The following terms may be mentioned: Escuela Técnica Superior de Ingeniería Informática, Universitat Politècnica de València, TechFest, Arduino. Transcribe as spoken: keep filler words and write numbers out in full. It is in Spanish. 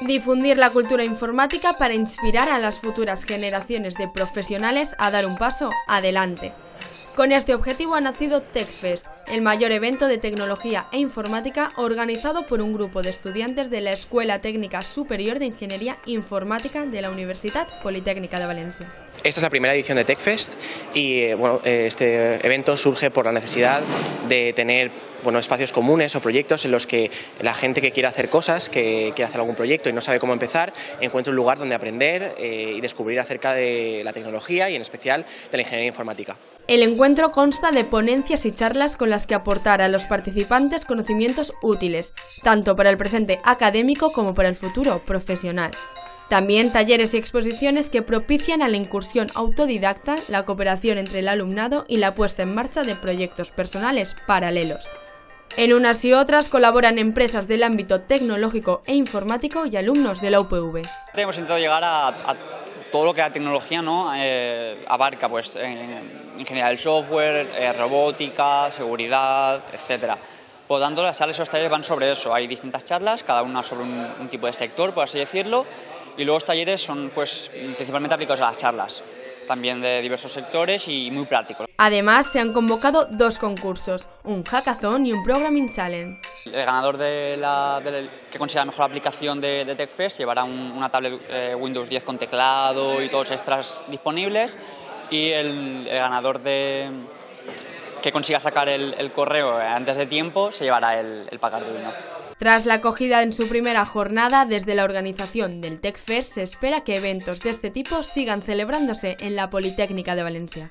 Difundir la cultura informática para inspirar a las futuras generaciones de profesionales a dar un paso adelante. Con este objetivo ha nacido TechFest, el mayor evento de tecnología e informática organizado por un grupo de estudiantes de la Escuela Técnica Superior de Ingeniería Informática de la Universitat Politècnica de València. Esta es la primera edición de TechFest y bueno, este evento surge por la necesidad de tener bueno, espacios comunes o proyectos en los que la gente que quiere hacer cosas, que quiere hacer algún proyecto y no sabe cómo empezar, encuentre un lugar donde aprender eh, y descubrir acerca de la tecnología y en especial de la ingeniería informática. El encuentro consta de ponencias y charlas con las que aportar a los participantes conocimientos útiles, tanto para el presente académico como para el futuro profesional. También talleres y exposiciones que propician a la incursión autodidacta, la cooperación entre el alumnado y la puesta en marcha de proyectos personales paralelos. En unas y otras colaboran empresas del ámbito tecnológico e informático y alumnos de la U P V. Hemos intentado llegar a, a todo lo que la tecnología, ¿no? eh, abarca, pues, en, en general el software, eh, robótica, seguridad, etcétera. Por lo tanto, las charlas y los talleres van sobre eso. Hay distintas charlas, cada una sobre un, un tipo de sector, por así decirlo, y luego los talleres son pues, principalmente aplicados a las charlas, también de diversos sectores y muy prácticos. Además, se han convocado dos concursos, un hackathon y un programming challenge. El ganador de la, de la que considera mejor aplicación de, de TechFest llevará un, una tablet eh, Windows diez con teclado y todos los extras disponibles, y el, el ganador de... que consiga sacar el, el correo antes de tiempo se llevará el, el pack Arduino. Tras la acogida en su primera jornada, desde la organización del TechFest se espera que eventos de este tipo sigan celebrándose en la Politécnica de Valencia.